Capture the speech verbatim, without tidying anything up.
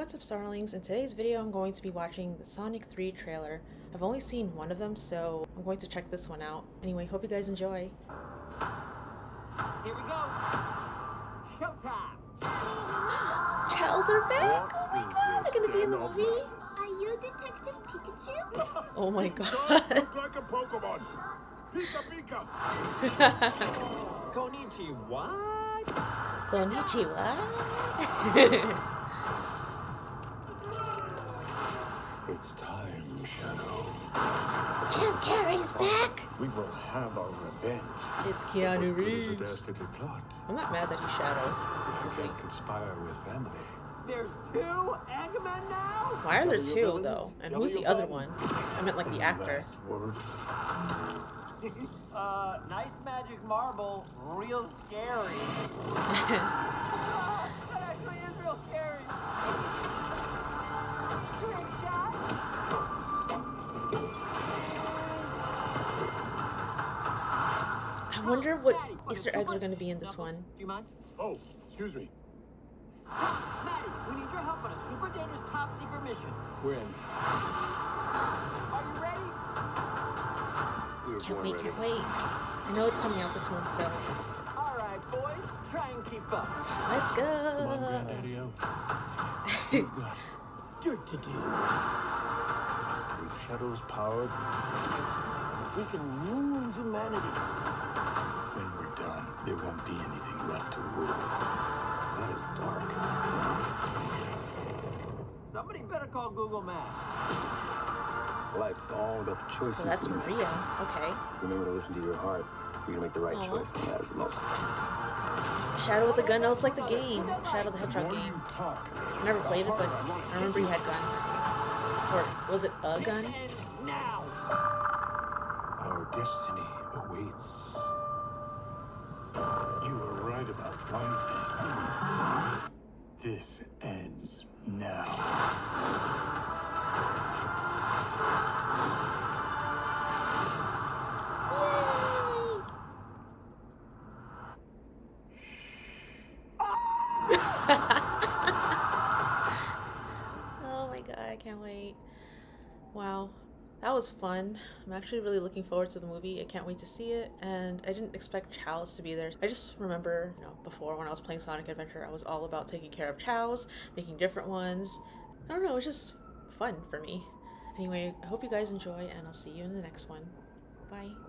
What's up, Starlings? In today's video I'm going to be watching the Sonic three trailer. I've only seen one of them, so I'm going to check this one out. Anyway, hope you guys enjoy. Here we go! Showtime! Tails are back! Oh my god, they're gonna be in the movie! Are you Detective Pikachu? Oh my god. Look like a Pokemon! Pika Pika! Konnichiwa! Konnichiwa! It's time, Shadow. Jim Carrey's back! We will have our revenge. It's Keanu Reeves. I'm not mad that he's Shadow. If you can't conspire with family. There's two Eggman now? Why are there two, though? And who's the other one? I meant, like, the actor. uh, nice magic marble. Real scary. That actually is real scary. I wonder what Easter eggs are going to be in this one. Do you mind? Oh, excuse me. Maddie, we need your help on a super dangerous top secret mission. We're in. Are you ready? Can't wait, can't wait. I know it's coming out this one, so. All right, boys, try and keep up. Let's go. Come on, Granddaddy-o. You've got dirt to do. With Shadow's power, we can ruin humanity. There won't be anything left to rule. That is dark. Somebody better call Google Maps. Life's all the choices. So that's Maria. Okay. Remember to listen to your heart. You can make the right Aww. choice. That is most. Shadow with a gun. That was like the game. Shadow the Hedgehog game. I never played it, but I remember you had guns. Or was it a gun? Now. Our destiny awaits. You were right about one thing. This ends now. Oh my god, I can't wait. Wow. That was fun. I'm actually really looking forward to the movie. I can't wait to see it. And I didn't expect Chao's to be there. I just remember, you know, before when I was playing Sonic Adventure, I was all about taking care of Chao's, making different ones. I don't know, it was just fun for me. Anyway, I hope you guys enjoy, and I'll see you in the next one. Bye.